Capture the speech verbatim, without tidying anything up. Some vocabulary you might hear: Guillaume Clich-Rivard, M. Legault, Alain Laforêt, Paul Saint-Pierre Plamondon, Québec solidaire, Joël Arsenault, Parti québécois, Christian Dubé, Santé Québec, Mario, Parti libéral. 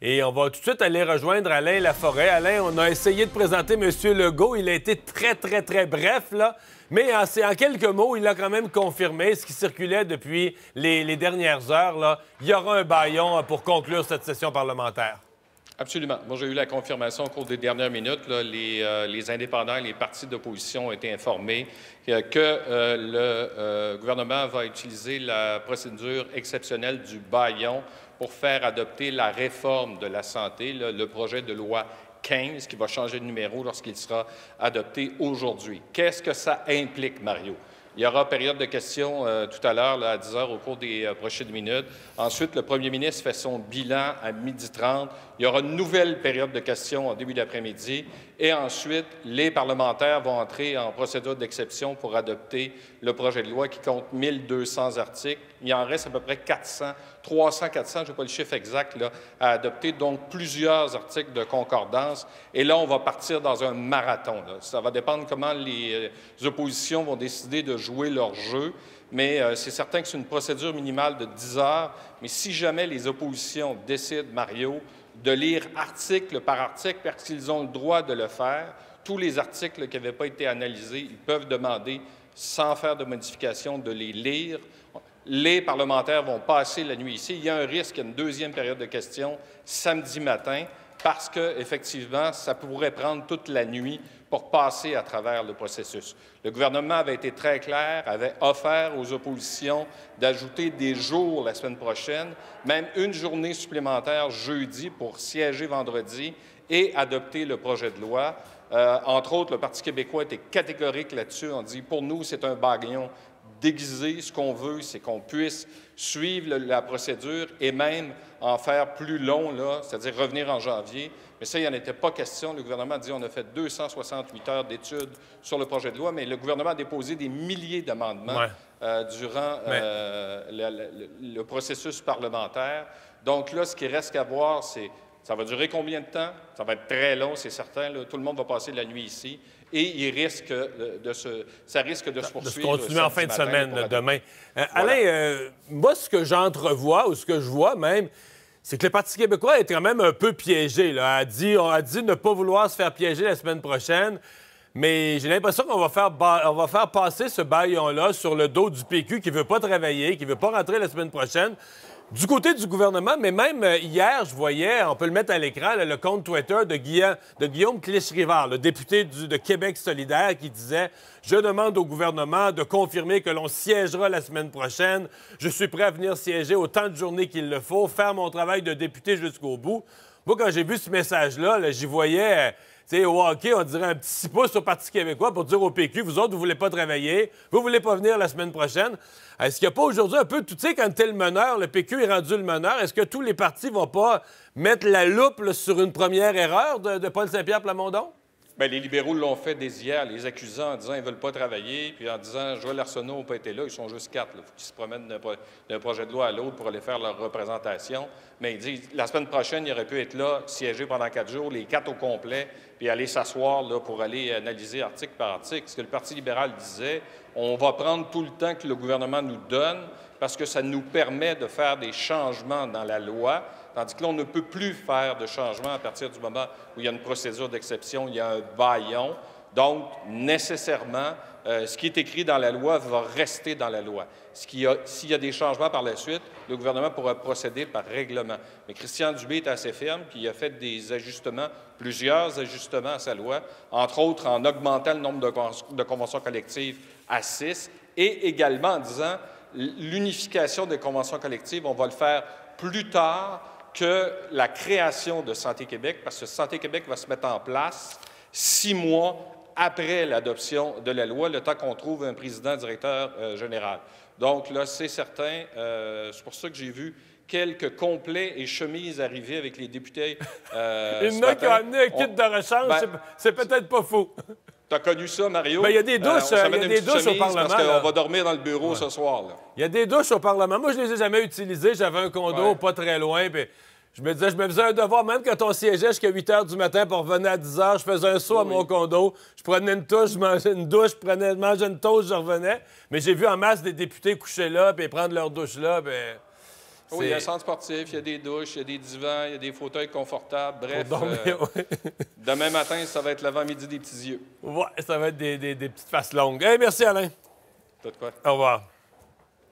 Et on va tout de suite aller rejoindre Alain Laforêt. Alain, on a essayé de présenter M. Legault. Il a été très, très, très bref, là. Mais en, en quelques mots, il a quand même confirmé ce qui circulait depuis les, les dernières heures, là. Il y aura un bâillon pour conclure cette session parlementaire. Absolument. Moi, j'ai eu la confirmation au cours des dernières minutes. Là, les, euh, les indépendants et les partis d'opposition ont été informés que euh, le euh, gouvernement va utiliser la procédure exceptionnelle du bâillon pour faire adopter la réforme de la santé, là, le projet de loi quinze, qui va changer de numéro lorsqu'il sera adopté aujourd'hui. Qu'est-ce que ça implique, Mario? Il y aura période de questions euh, tout à l'heure, à dix heures, au cours des euh, prochaines minutes. Ensuite, le premier ministre fait son bilan à midi trente. Il y aura une nouvelle période de questions en début d'après-midi. Et ensuite, les parlementaires vont entrer en procédure d'exception pour adopter le projet de loi qui compte mille deux cents articles. Il en reste à peu près quatre cents, trois cents, quatre cents, je n'ai pas le chiffre exact, là, à adopter. Donc, plusieurs articles de concordance. Et là, on va partir dans un marathon, là. Ça va dépendre comment les, les oppositions vont décider de jouer jouer leur jeu, mais euh, c'est certain que c'est une procédure minimale de dix heures. Mais si jamais les oppositions décident, Mario, de lire article par article, parce qu'ils ont le droit de le faire, tous les articles qui n'avaient pas été analysés, ils peuvent demander, sans faire de modification, de les lire. Les parlementaires vont passer la nuit ici. Il y a un risque, il y a une deuxième période de questions samedi matin, parce qu'effectivement, ça pourrait prendre toute la nuit pour passer à travers le processus. Le gouvernement avait été très clair, avait offert aux oppositions d'ajouter des jours la semaine prochaine, même une journée supplémentaire jeudi pour siéger vendredi et adopter le projet de loi. Euh, entre autres, le Parti québécois était catégorique là-dessus. On dit « Pour nous, c'est un bâillon déguisé. Ce qu'on veut, c'est qu'on puisse suivre la procédure et même en faire plus long, là, c'est-à-dire revenir en janvier ». Mais ça, il n'en était pas question. Le gouvernement a dit qu'on a fait deux cent soixante-huit heures d'études sur le projet de loi, mais le gouvernement a déposé des milliers d'amendements ouais. euh, durant mais... euh, le, le, le processus parlementaire. Donc là, ce qui reste à voir, c'est ça va durer combien de temps? Ça va être très long, c'est certain. Là, tout le monde va passer la nuit ici. Et il risque de se, ça risque de se poursuivre. De se continuer en fin de semaine, demain. Euh, voilà. Alain, euh, moi, ce que j'entrevois, ou ce que je vois même, c'est que le Parti québécois est quand même un peu piégé, là. A dit, on a dit ne pas vouloir se faire piéger la semaine prochaine, mais j'ai l'impression qu'on va faire, on va faire passer ce bâillon-là sur le dos du P Q qui ne veut pas travailler, qui ne veut pas rentrer la semaine prochaine. Du côté du gouvernement, mais même hier, je voyais, on peut le mettre à l'écran, le compte Twitter de, Guilla, de Guillaume Clich-Rivard, le député du, de Québec solidaire, qui disait « Je demande au gouvernement de confirmer que l'on siégera la semaine prochaine. Je suis prêt à venir siéger autant de journées qu'il le faut, faire mon travail de député jusqu'au bout. » Moi, quand j'ai vu ce message-là, -là, j'y voyais, tu sais, au hockey, on dirait un petit six pouces au Parti québécois pour dire au P Q, vous autres, vous voulez pas travailler, vous voulez pas venir la semaine prochaine. Est-ce qu'il n'y a pas aujourd'hui un peu, tu sais, quand t'es le meneur, le P Q est rendu le meneur, est-ce que tous les partis vont pas mettre la loupe là, sur une première erreur de, de Paul Saint-Pierre Plamondon? Bien, les libéraux l'ont fait dès hier, les accusant en disant qu'ils ne veulent pas travailler, puis en disant Joël Arsenault n'a pas été là, ils sont juste quatre. Il faut qu'ils se promènent d'un pro projet de loi à l'autre pour aller faire leur représentation. Mais ils disent la semaine prochaine, ils auraient pu être là, siéger pendant quatre jours, les quatre au complet, puis aller s'asseoir pour aller analyser article par article. Ce que le Parti libéral disait, on va prendre tout le temps que le gouvernement nous donne parce que ça nous permet de faire des changements dans la loi. Tandis que là, on ne peut plus faire de changement à partir du moment où il y a une procédure d'exception, il y a un bâillon. Donc, nécessairement, euh, ce qui est écrit dans la loi va rester dans la loi. S'il y a des changements par la suite, le gouvernement pourra procéder par règlement. Mais Christian Dubé est assez ferme, puis il a fait des ajustements, plusieurs ajustements à sa loi, entre autres en augmentant le nombre de, con de conventions collectives à six et également en disant l'unification des conventions collectives, on va le faire plus tard que la création de Santé Québec, parce que Santé Québec va se mettre en place six mois après l'adoption de la loi, le temps qu'on trouve un président-directeur euh, général. Donc là, c'est certain, euh, c'est pour ça que j'ai vu quelques complets et chemises arriver avec les députés. Euh, Il y en a qui ont amené un kit de rechange, ben, c'est peut-être pas faux. Tu as connu ça, Mario? Bien, il y a des douches, euh, y a des douches au Parlement. Parce qu'on va dormir dans le bureau ouais. ce soir. Il y a des douches au Parlement. Moi, je ne les ai jamais utilisées. J'avais un condo ouais. pas très loin. Puis je me disais, je me faisais un devoir. Même quand on siégeait jusqu'à huit heures du matin pour revenir à dix heures, je faisais un saut oui. à mon condo. Je prenais une touche, je mangeais une douche, je, prenais, je mangeais une toast, je revenais. Mais j'ai vu en masse des députés coucher là, puis prendre leur douche là. Puis... Oui, il y a un centre sportif, il y a des douches, il y a des divans, il y a des fauteuils confortables. Bref, oh, non, mais, euh, ouais. Demain matin, ça va être l'avant-midi des petits yeux. Oui, ça va être des, des, des petites faces longues. Hey, merci, Alain. T'as de quoi. Au revoir.